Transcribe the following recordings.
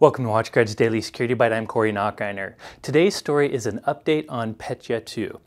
Welcome to WatchGuard's Daily Security Byte. I'm Corey Nachreiner. Today's story is an update on Petya 2.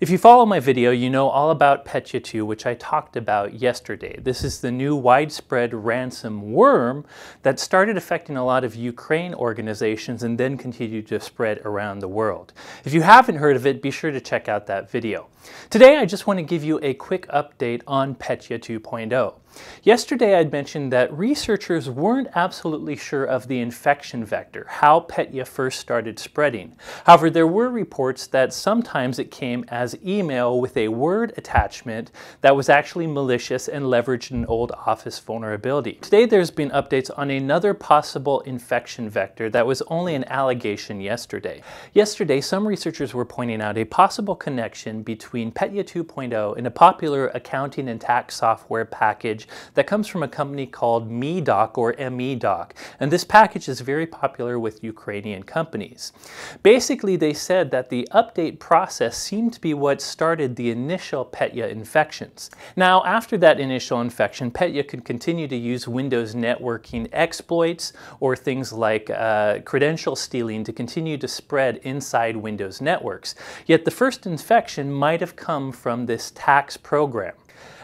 If you follow my video, you know all about Petya 2, which I talked about yesterday. This is the new widespread ransom worm that started affecting a lot of Ukraine organizations and then continued to spread around the world. If you haven't heard of it, be sure to check out that video. Today, I just want to give you a quick update on Petya 2.0. Yesterday, I'd mentioned that researchers weren't absolutely sure of the infection vector, how Petya first started spreading. However, there were reports that sometimes it came as email with a word attachment that was actually malicious and leveraged an old Office vulnerability. Today, there's been updates on another possible infection vector that was only an allegation yesterday. Yesterday, some researchers were pointing out a possible connection between Petya 2.0 and a popular accounting and tax software package that comes from a company called M.E.Doc or M.E.Doc, and this package is very popular with Ukrainian companies. Basically, they said that the update process seemed to be what started the initial Petya infections. Now, after that initial infection, Petya could continue to use Windows networking exploits or things like credential stealing to continue to spread inside Windows networks. Yet the first infection might have come from this tax program.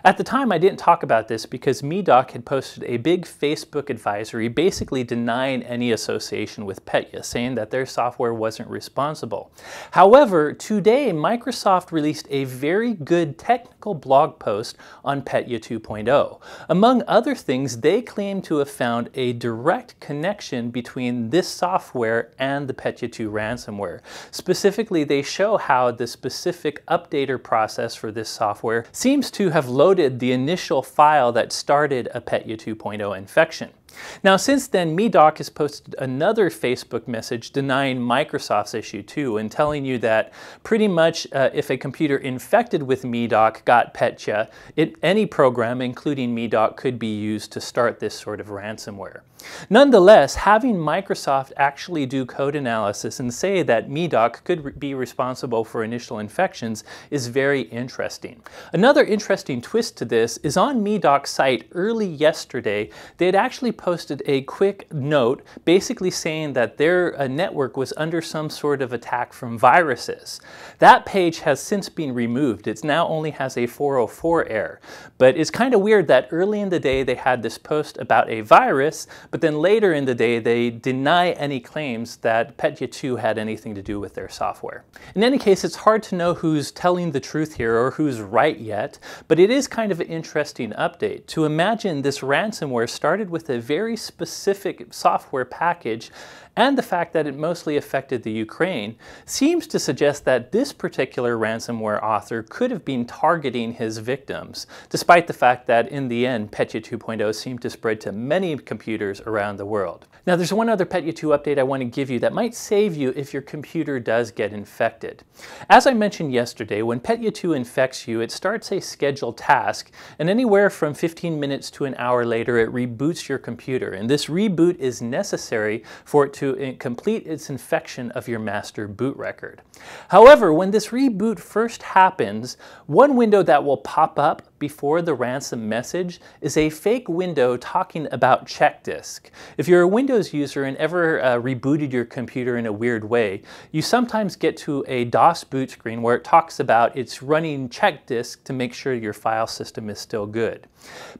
At the time, I didn't talk about this because M.E.Doc had posted a big Facebook advisory basically denying any association with Petya, saying that their software wasn't responsible. However, today, Microsoft released a very good technical blog post on Petya 2.0. Among other things, they claim to have found a direct connection between this software and the Petya 2 ransomware. Specifically, they show how the specific updater process for this software seems to have loaded the initial file that started a Petya 2.0 infection. Now, since then, M.E.Doc has posted another Facebook message denying Microsoft's issue too and telling you that pretty much if a computer infected with M.E.Doc got Petya, any program, including M.E.Doc, could be used to start this sort of ransomware. Nonetheless, having Microsoft actually do code analysis and say that M.E.Doc could be responsible for initial infections is very interesting. Another interesting twist to this is on M.E.Doc's site early yesterday, they had actually posted a quick note basically saying that their network was under some sort of attack from viruses. That page has since been removed. It now only has a 404 error. But it's kind of weird that early in the day they had this post about a virus, but then later in the day they deny any claims that Petya 2 had anything to do with their software. In any case, it's hard to know who's telling the truth here or who's right yet, but it is kind of an interesting update. To imagine this ransomware started with a very specific software package, and the fact that it mostly affected the Ukraine seems to suggest that this particular ransomware author could have been targeting his victims, despite the fact that in the end, Petya 2.0 seemed to spread to many computers around the world. Now, there's one other Petya 2 update I want to give you that might save you if your computer does get infected. As I mentioned yesterday, when Petya 2 infects you, it starts a scheduled task, and anywhere from 15 minutes to an hour later, it reboots your computer, and this reboot is necessary for it to complete its infection of your master boot record. However, when this reboot first happens, one window that will pop up before the ransom message is a fake window talking about check disk. If you're a Windows user and ever rebooted your computer in a weird way, you sometimes get to a DOS boot screen where it talks about it's running check disk to make sure your file system is still good.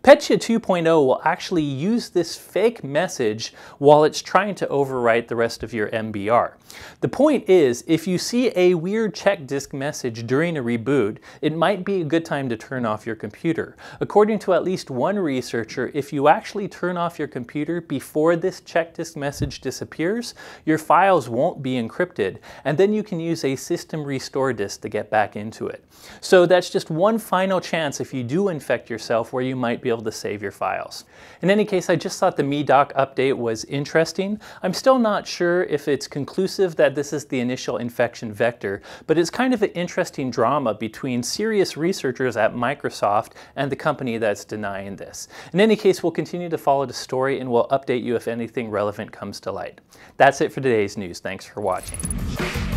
Petya 2.0 will actually use this fake message while it's trying to overwrite the rest of your MBR. The point is, if you see a weird check disk message during a reboot, it might be a good time to turn off your computer. According to at least one researcher, if you actually turn off your computer before this check disk message disappears, your files won't be encrypted, and then you can use a system restore disk to get back into it. So that's just one final chance if you do infect yourself where you might be able to save your files. In any case, I just thought the M.E.Doc update was interesting. I'm still not sure if it's conclusive that this is the initial infection vector, but it's kind of an interesting drama between serious researchers at Microsoft and the company that's denying this. In any case, we'll continue to follow the story and we'll update you if anything relevant comes to light. That's it for today's news. Thanks for watching.